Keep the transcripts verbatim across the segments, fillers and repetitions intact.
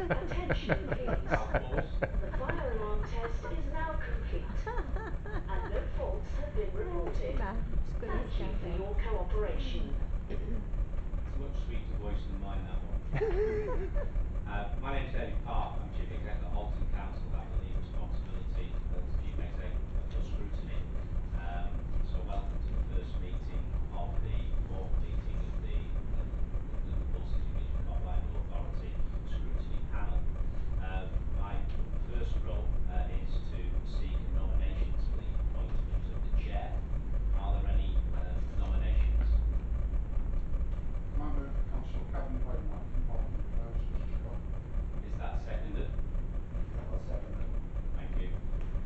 Attention field samples. The fire alarm test is now complete. And no faults have been reported. Nah, Thank you for your cooperation. It's a much sweeter voice than mine, that one. uh, my name's David Park. I'm Chief Executive at Halton Council. That was the responsibility as Chief Executive for scrutiny. Um, so welcome to the first meeting of the board meeting of the Liverpool City Region Combined Authority Scrutiny Panel. Um, my first role uh, is to seek a nomination to the appointment of the chair. Are there any uh, nominations? Member of Council, Kevin Whiteman, involved in the process. Is that seconded? That's seconded. Thank you.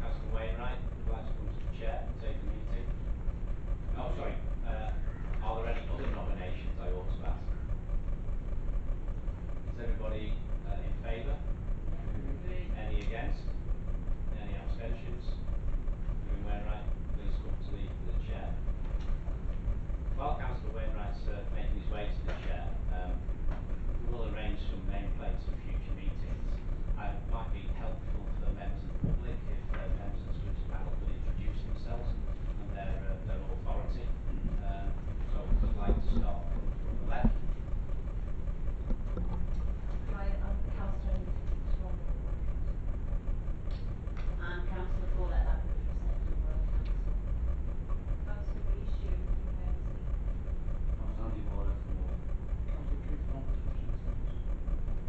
Councillor Wainwright, would like to come to the chair and take the meeting. Oh, sorry. Uh, are there any other nominations, I ought to ask? Is everybody uh, in favour? Any against? Any abstentions? Councillor Wainwright, please come to the, the chair. While Councillor Wainwright's uh, making his way to the chair, um, we will arrange some nameplates for future meetings. Uh, it might be helpful for members of the public if uh, members of the scrutiny panel would introduce themselves and their, uh, their authority. Uh, so we'd like to start from, from the left. Hi, I'm Councillor I'm Councillor Paulette, I represent the Royal Council. Councillor Rees-Hugh from Guernsey. Councillor Andy Waller from Ward. Councillor Keith from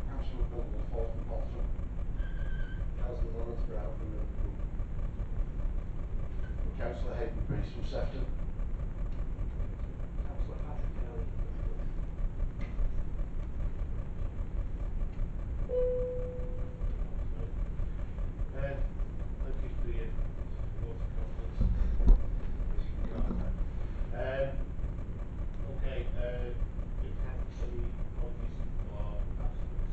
Councillor Bill Hall from Bolton. Councillor Lawrence Brown from Liverpool. Councillor Hayden Priest from Sefton. Councillor Patrick Kelly from Liverpool. Thank you for your support and confidence. As you can um, Okay, uh, we have some apologies for absence.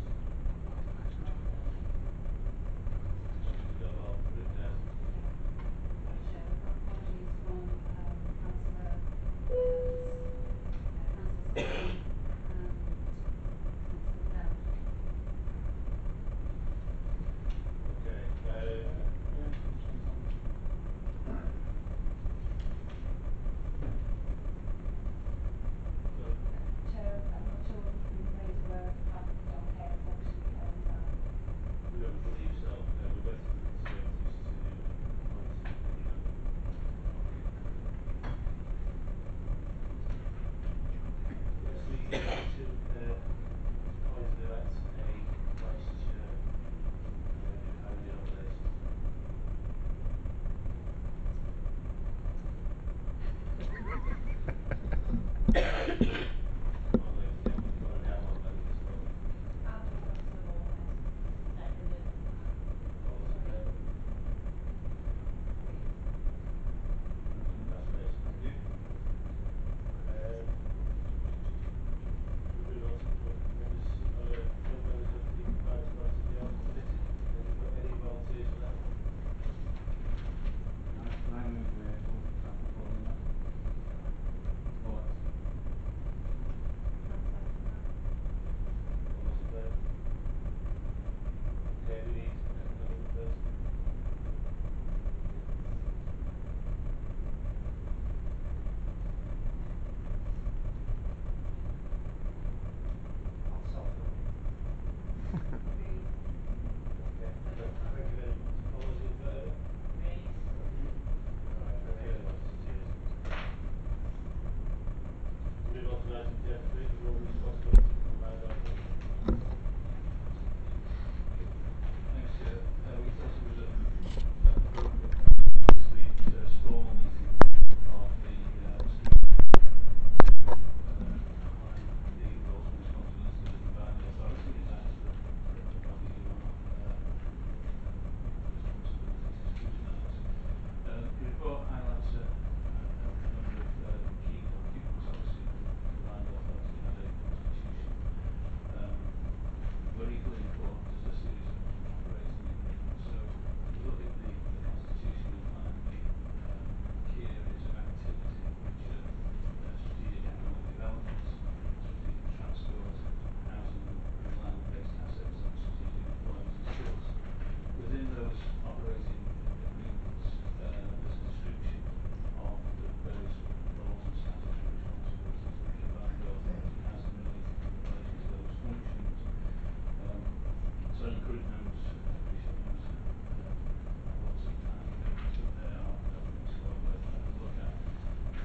We've got a lot of it down. Apologies from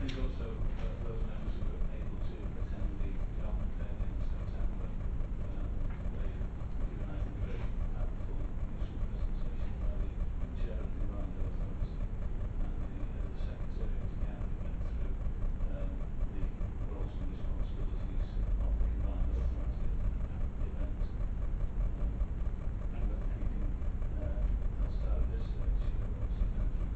is also uh, those members who are able to attend the development fair in September. Um, they organised a very helpful initial presentation by the chair of the Environmental Office and the, uh, the secretary of the camp went through um, the roles and responsibilities of the combined authority at the event. Um, and with anything uh, else out of this, uh, she obviously don't require any further information.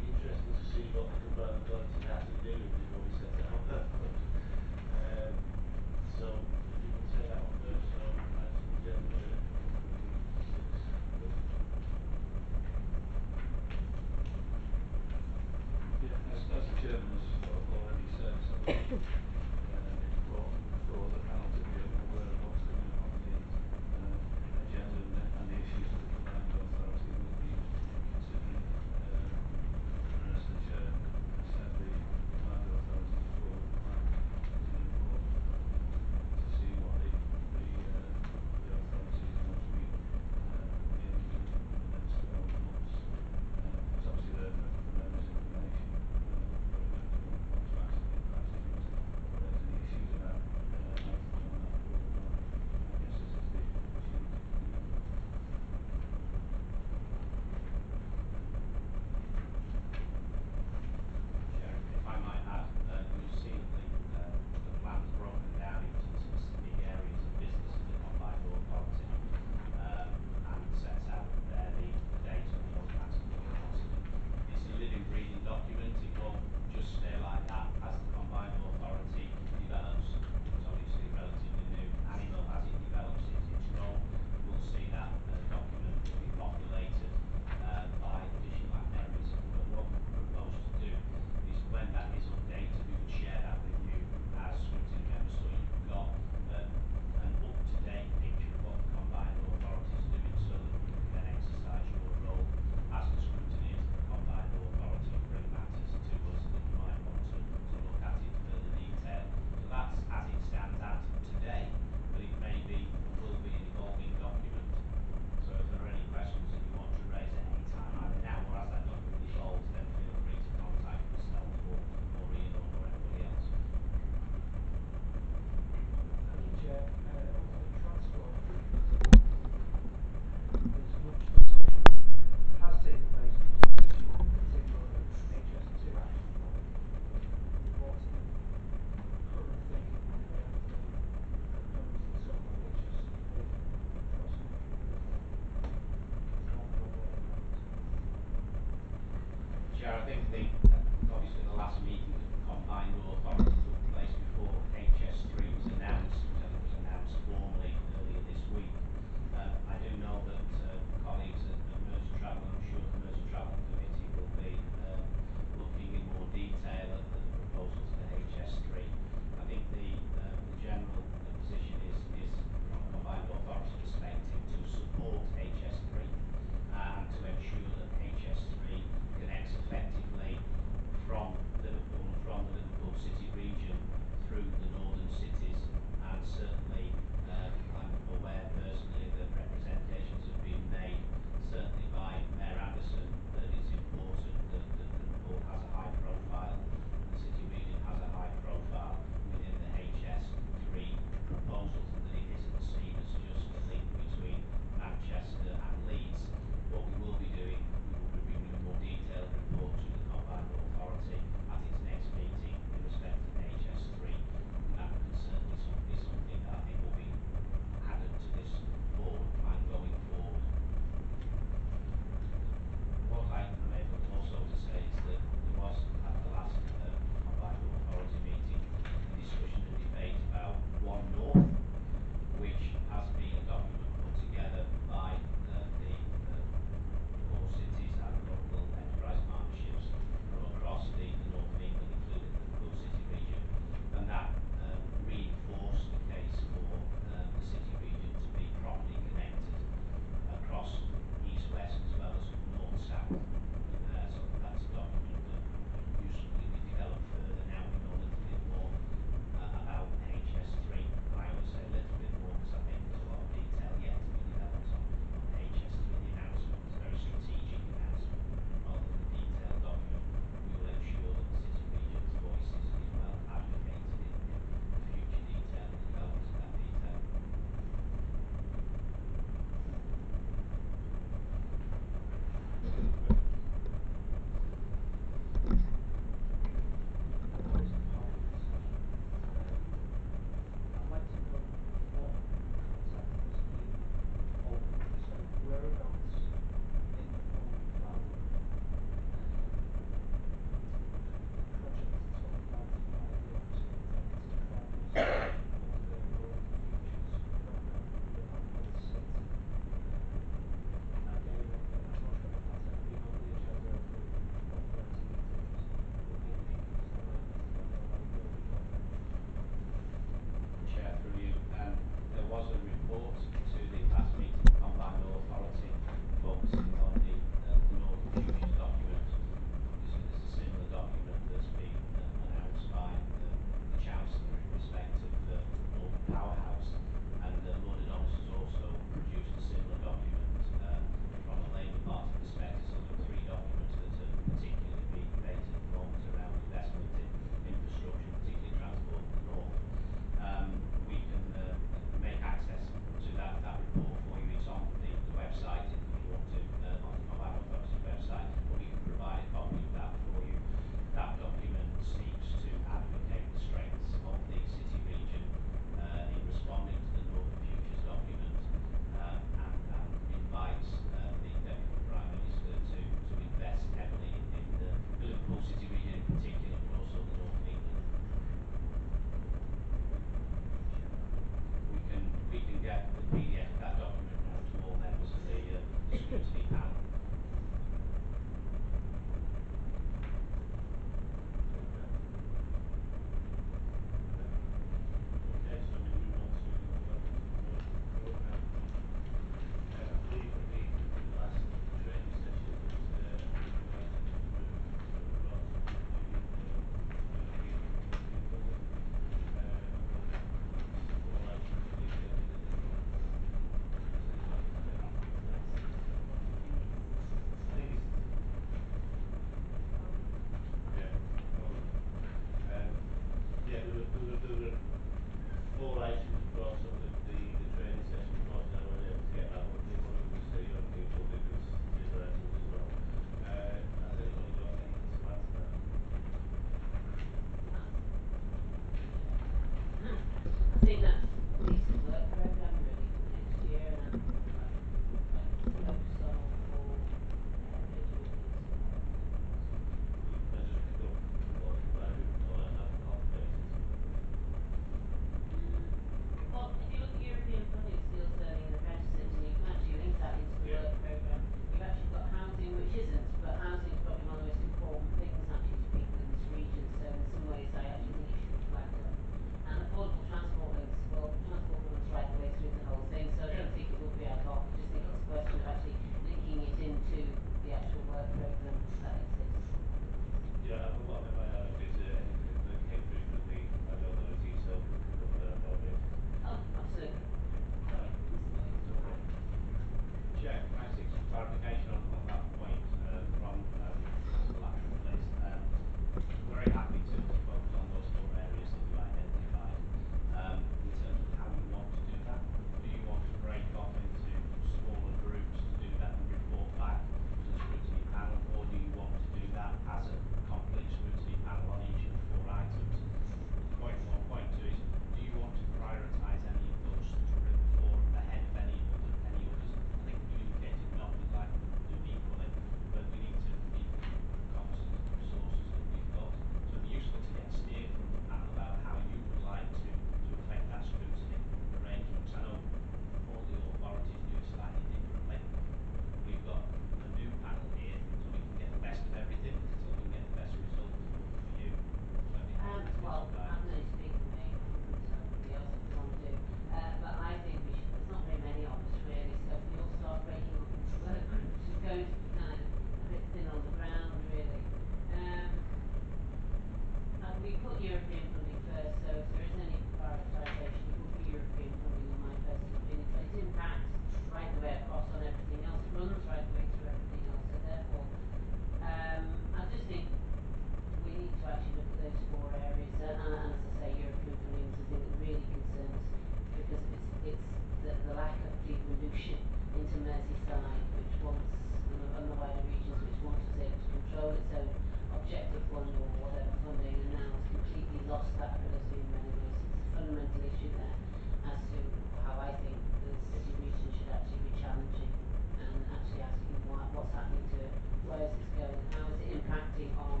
those skills, and how is it impacting on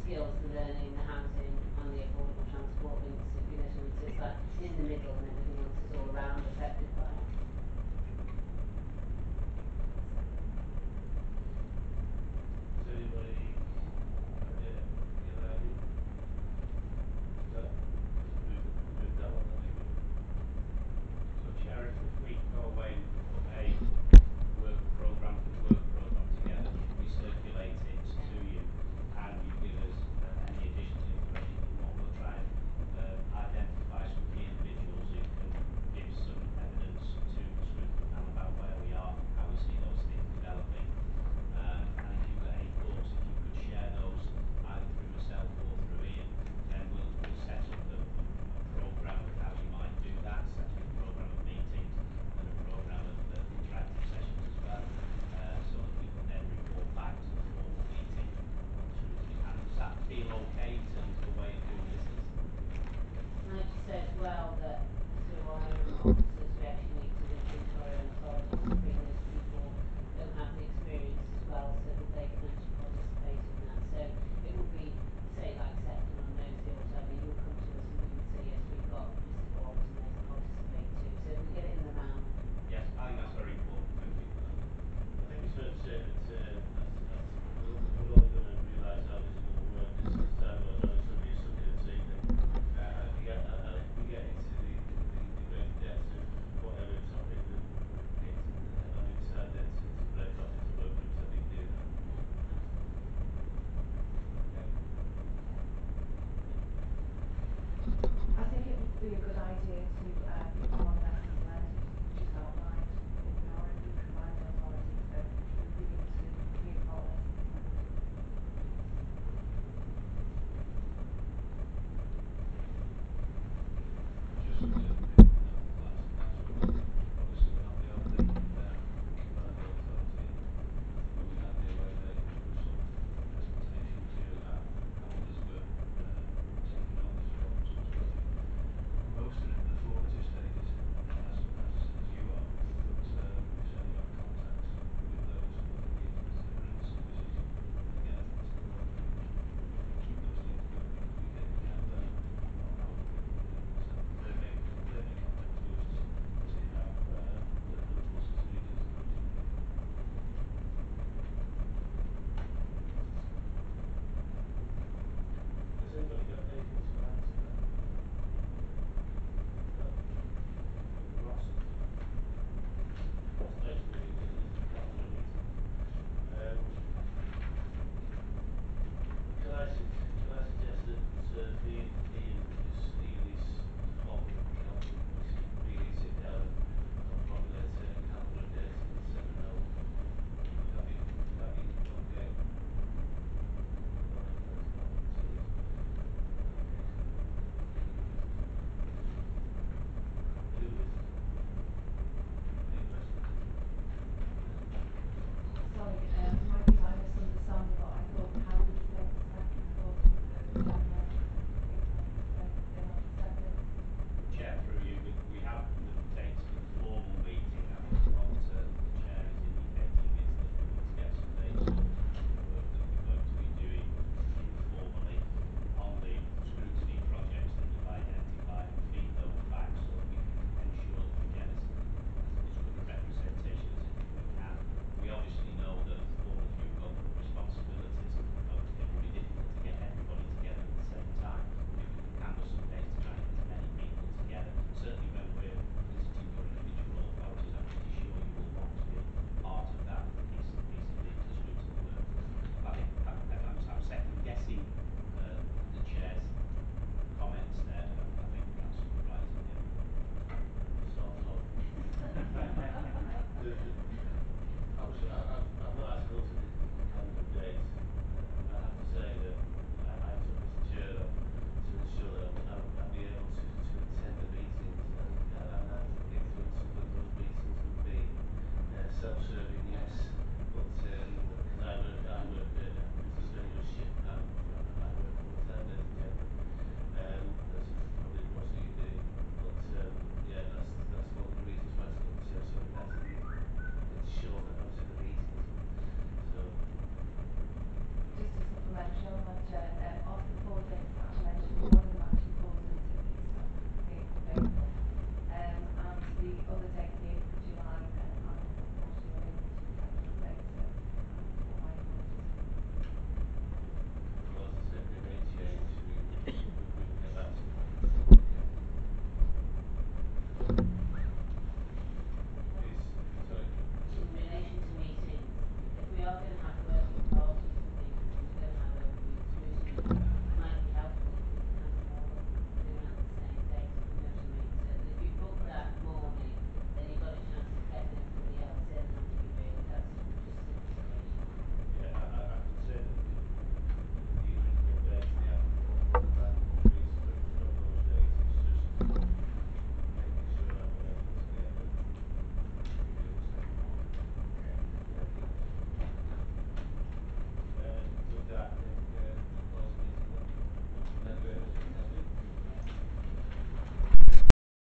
skills, the learning, the housing, and the affordable transport links, if you know, so it's like in the middle and everything else is all around affected